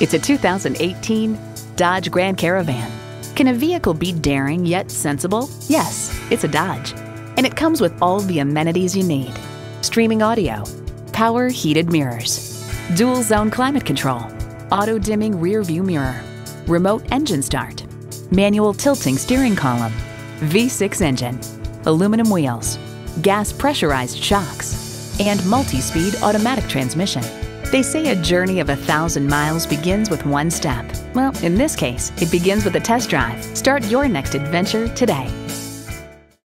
It's a 2018 Dodge Grand Caravan. Can a vehicle be daring yet sensible? Yes, it's a Dodge. And it comes with all the amenities you need. Streaming audio, power heated mirrors, dual zone climate control, auto dimming rear view mirror, remote engine start, manual tilting steering column, V6 engine, aluminum wheels, gas pressurized shocks, and multi-speed automatic transmission. They say a journey of 1,000 miles begins with one step. Well, in this case, it begins with a test drive. Start your next adventure today.